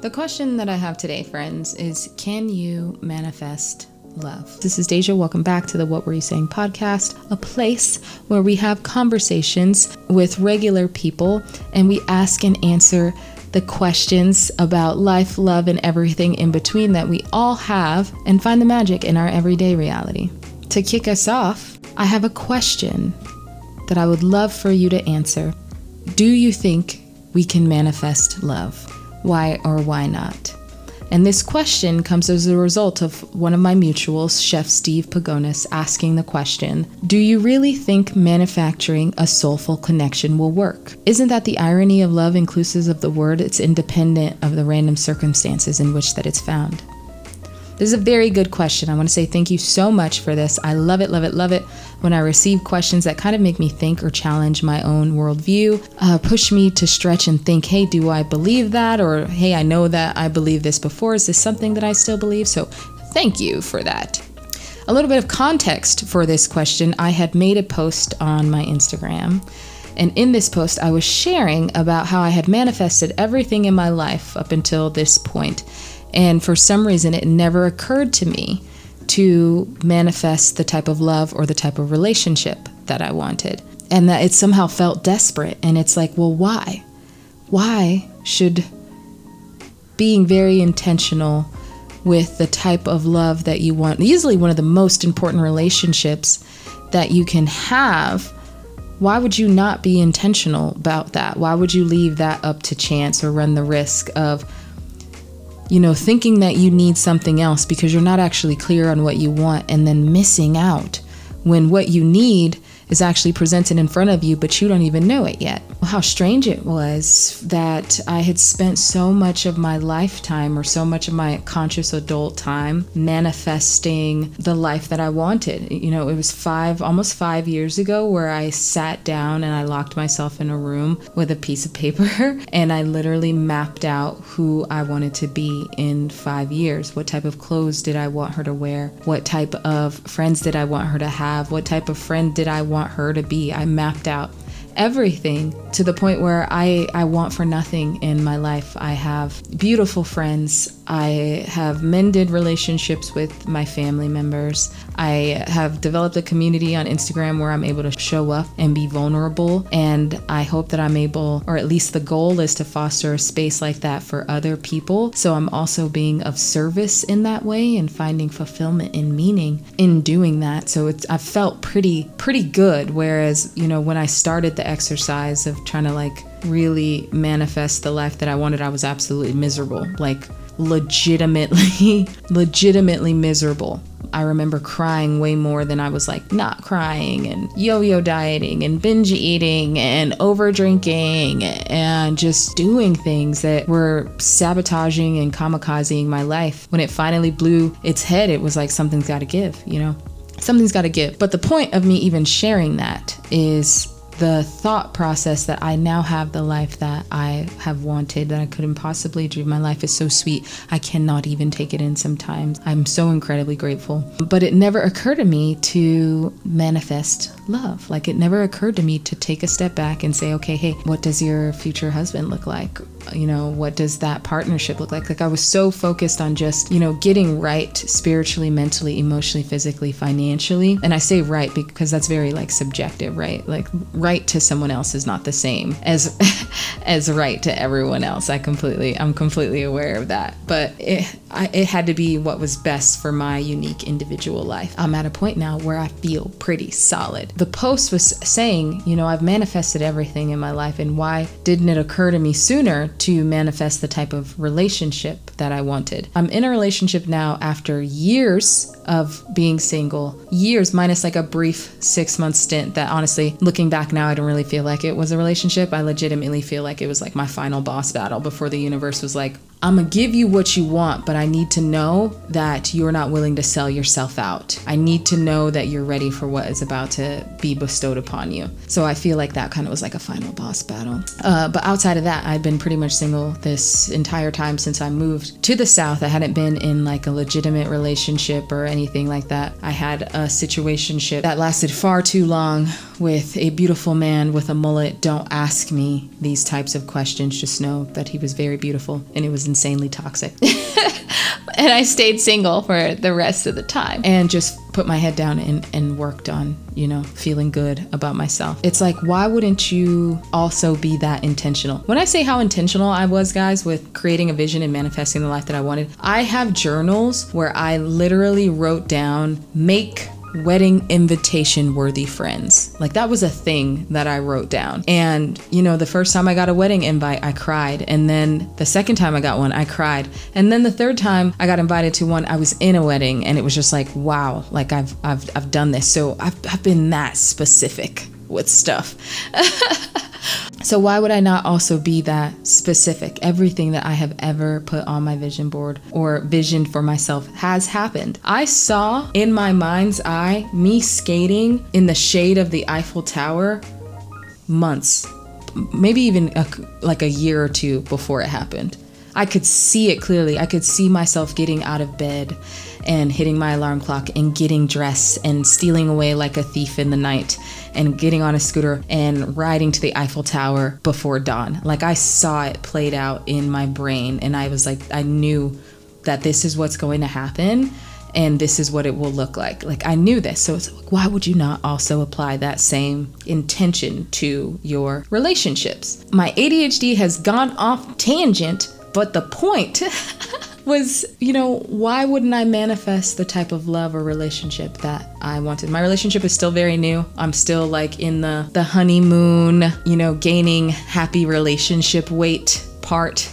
The question that I have today, friends, is can you manifest love? This is Dasia. Welcome back to the What Were You Saying podcast, a place where we have conversations with regular people and we ask and answer the questions about life, love, and everything in between that we all have and find the magic in our everyday reality. To kick us off, I have a question that I would love for you to answer. Do you think we can manifest love? Why or why not? And this question comes as a result of one of my mutuals, Chef Steve Pagonas, asking the question, do you really think manufacturing a soulful connection will work? Isn't that the irony of love, inclusive of the word? It's independent of the random circumstances in which that it's found. This is a very good question. I want to say thank you so much for this. I love it, love it, love it when I receive questions that kind of make me think or challenge my own worldview, push me to stretch and think, hey, do I believe that? Or, hey, I know that I believed this before. Is this something that I still believe? So thank you for that. A little bit of context for this question. I had made a post on my Instagram. And in this post, I was sharing about how I had manifested everything in my life up until this point. And for some reason, it never occurred to me to manifest the type of love or the type of relationship that I wanted. And that it somehow felt desperate. And it's like, well, why? Why should being very intentional with the type of love that you want, easily one of the most important relationships that you can have, why would you not be intentional about that? Why would you leave that up to chance or run the risk of thinking that you need something else because you're not actually clear on what you want and then missing out when what you need is actually presented in front of you, but you don't even know it yet. Well, how strange it was that I had spent so much of my lifetime or so much of my conscious adult time manifesting the life that I wanted. It was almost five years ago where I sat down and I locked myself in a room with a piece of paper and I literally mapped out who I wanted to be in 5 years. What type of clothes did I want her to wear? What type of friends did I want her to have? What type of friend did I want her to be? I mapped out everything to the point where I want for nothing in my life. I have beautiful friends. I have mended relationships with my family members. I have developed a community on Instagram where I'm able to show up and be vulnerable. And I hope that I'm able, or at least the goal is to foster a space like that for other people. So I'm also being of service in that way and finding fulfillment and meaning in doing that. So I felt pretty good. Whereas, when I started the exercise of trying to really manifest the life that I wanted, I was absolutely miserable, legitimately miserable. I remember crying way more than I was not crying, and yo-yo dieting and binge eating and over drinking and just doing things that were sabotaging and kamikazing my life. When it finally blew its head, it was like, something's got to give, something's got to give. But the point of me even sharing that is the thought process that I now have the life that I have wanted, that I couldn't possibly dream. My life is so sweet. I cannot even take it in sometimes. I'm so incredibly grateful. But it never occurred to me to manifest love. It never occurred to me to take a step back and say, okay, hey, what does your future husband look like? What does that partnership look like? I was so focused on just, getting right spiritually, mentally, emotionally, physically, financially. And I say right because that's very subjective, right? Right to someone else is not the same as right to everyone else. I'm completely aware of that, but it had to be what was best for my unique individual life. I'm at a point now where I feel pretty solid. The post was saying, I've manifested everything in my life, and why didn't it occur to me sooner to manifest the type of relationship that I wanted? I'm in a relationship now after years of being single, years minus a brief 6-month stint that, honestly, looking back now, I don't really feel like it was a relationship. I legitimately feel like it was my final boss battle before the universe was like, I'm gonna give you what you want, but I need to know that you're not willing to sell yourself out. I need to know that you're ready for what is about to be bestowed upon you. So I feel like that kind of was a final boss battle. But outside of that, I've been pretty much single this entire time since I moved to the South. I hadn't been in a legitimate relationship or anything like that. I had a situationship that lasted far too long with a beautiful man with a mullet. Don't ask me these types of questions. Just know that he was very beautiful and it was insanely toxic. And I stayed single for the rest of the time and just put my head down and worked on, you know, feeling good about myself. It's like, why wouldn't you also be that intentional? When I say how intentional I was, guys, with creating a vision and manifesting the life that I wanted, I have journals where I literally wrote down, make wedding invitation worthy friends. Like, that was a thing that I wrote down. And you know, the first time I got a wedding invite, I cried. And then the second time I got one, I cried. And then the third time I got invited to one, I was in a wedding, and it was just like, wow, like I've done this. So I've been that specific with stuff. So why would I not also be that specific? Everything that I have ever put on my vision board or visioned for myself has happened. I saw in my mind's eye me skating in the shade of the Eiffel Tower months, maybe even like a year or two before it happened. I could see it clearly. I could see myself getting out of bed and hitting my alarm clock and getting dressed and stealing away like a thief in the night and getting on a scooter and riding to the Eiffel Tower before dawn. Like, I saw it played out in my brain, and I was like, I knew that this is what's going to happen and this is what it will look like. Like, I knew this. So it's like, why would you not also apply that same intention to your relationships? My ADHD has gone off tangent, but the point was, you know, why wouldn't I manifest the type of love or relationship that I wanted? My relationship is still very new. I'm still like in the honeymoon, you know, gaining happy relationship weight part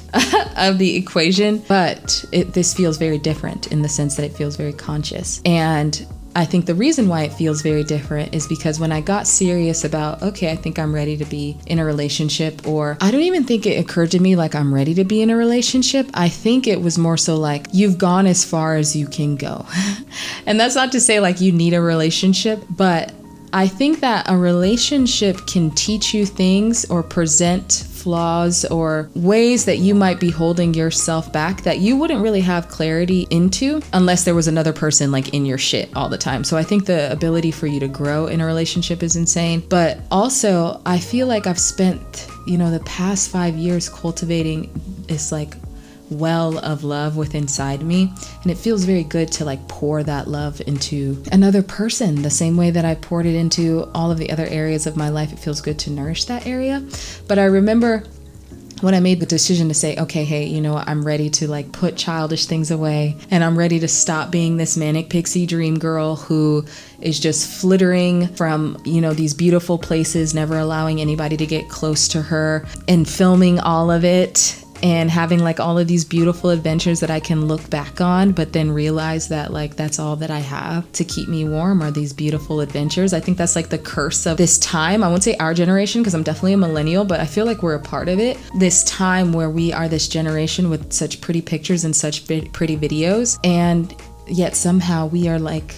of the equation. But this feels very different in the sense that it feels very conscious. And I think the reason why it feels very different is because when I got serious about, okay, I think I'm ready to be in a relationship, or I don't even think it occurred to me like I'm ready to be in a relationship. I think it was more so like, you've gone as far as you can go. And that's not to say like you need a relationship, but I think that a relationship can teach you things or present flaws or ways that you might be holding yourself back that you wouldn't really have clarity into unless there was another person like in your shit all the time. So I think the ability for you to grow in a relationship is insane. But also, I feel like I've spent, you know, the past 5 years cultivating this like well of love within inside me, and it feels very good to like pour that love into another person the same way that I poured it into all of the other areas of my life. It feels good to nourish that area. But I remember when I made the decision to say, okay, hey, you know what? I'm ready to like put childish things away, and I'm ready to stop being this manic pixie dream girl who is just flittering from, you know, these beautiful places, never allowing anybody to get close to her and filming all of it and having like all of these beautiful adventures that I can look back on, but then realize that like that's all that I have to keep me warm are these beautiful adventures. I think that's like the curse of this time. I won't say our generation because I'm definitely a millennial, but I feel like we're a part of it. This time where we are this generation with such pretty pictures and such pretty videos, and yet somehow we are like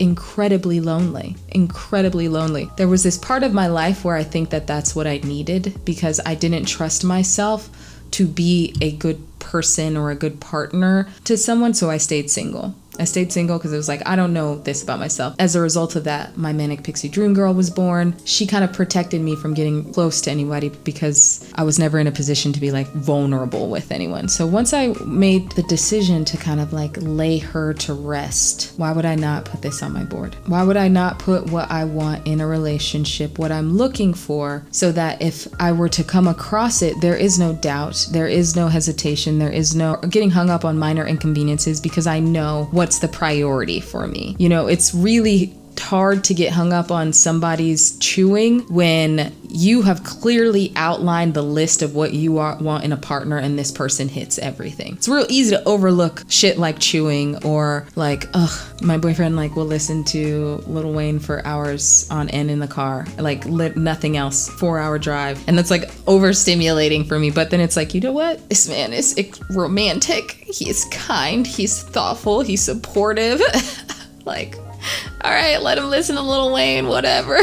incredibly lonely, incredibly lonely. There was this part of my life where I think that that's what I needed because I didn't trust myself to be a good person or a good partner to someone, so I stayed single. I stayed single because it was like, I don't know this about myself. As a result of that, my manic pixie dream girl was born. She kind of protected me from getting close to anybody because I was never in a position to be like vulnerable with anyone. So once I made the decision to kind of like lay her to rest, why would I not put this on my board? Why would I not put what I want in a relationship, what I'm looking for, so that if I were to come across it, there is no doubt, there is no hesitation, there is no getting hung up on minor inconveniences because I know what's the priority for me. You know, it's really hard to get hung up on somebody's chewing when you have clearly outlined the list of what you want in a partner and this person hits everything. It's real easy to overlook shit like chewing or like, ugh, my boyfriend like will listen to Lil Wayne for hours on end in the car, like nothing else, 4-hour drive. And that's like overstimulating for me. But then it's like, you know what? This man is romantic. He is kind. He's thoughtful. He's supportive. Like, all right, let him listen to Lil Wayne, whatever.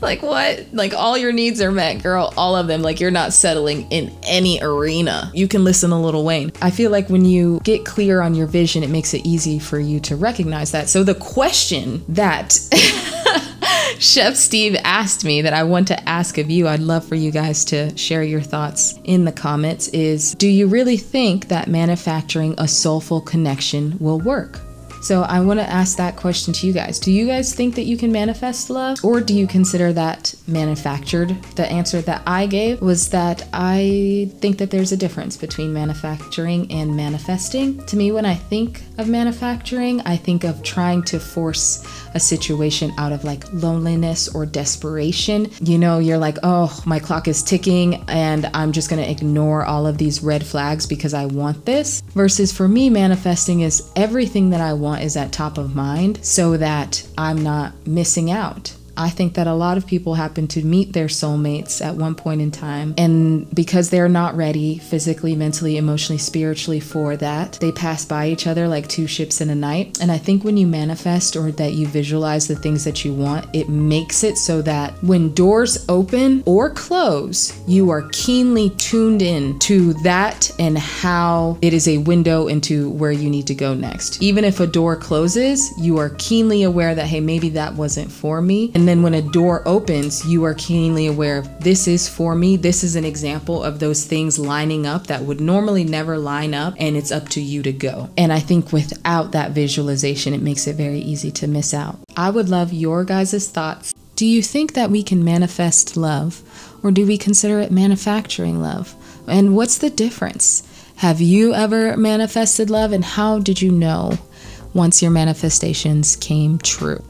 Like, what? Like, all your needs are met, girl. All of them. Like, you're not settling in any arena. You can listen to Lil Wayne. I feel like when you get clear on your vision, it makes it easy for you to recognize that. So the question that Chef Steve asked me that I want to ask of you, I'd love for you guys to share your thoughts in the comments, is do you really think that manufacturing a soulful connection will work? So I want to ask that question to you guys. Do you guys think that you can manifest love, or do you consider that manufactured? The answer that I gave was that I think that there's a difference between manufacturing and manifesting. To me, when I think of manufacturing, I think of trying to force a situation out of like loneliness or desperation. You know, you're like, oh, my clock is ticking and I'm just going to ignore all of these red flags because I want this. Versus for me, manifesting is everything that I want is at top of mind so that I'm not missing out. I think that a lot of people happen to meet their soulmates at one point in time, and because they're not ready physically, mentally, emotionally, spiritually for that, they pass by each other like two ships in a night. And I think when you manifest or that you visualize the things that you want, it makes it so that when doors open or close, you are keenly tuned in to that and how it is a window into where you need to go next. Even if a door closes, you are keenly aware that, hey, maybe that wasn't for me. And then when a door opens, you are keenly aware of this is for me. This is an example of those things lining up that would normally never line up, and it's up to you to go. And I think without that visualization, it makes it very easy to miss out. I would love your guys' thoughts. Do you think that we can manifest love, or do we consider it manufacturing love? And what's the difference? Have you ever manifested love, and how did you know once your manifestations came true?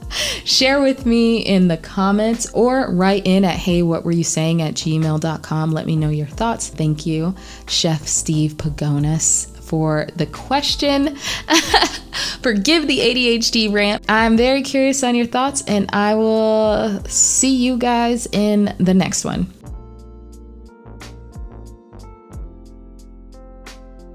Share with me in the comments or write in at heywhatwereyousaying@gmail.com. Let me know your thoughts. Thank you, Chef Steve Pagonas, for the question. Forgive the ADHD rant. I'm very curious on your thoughts, and I will see you guys in the next one.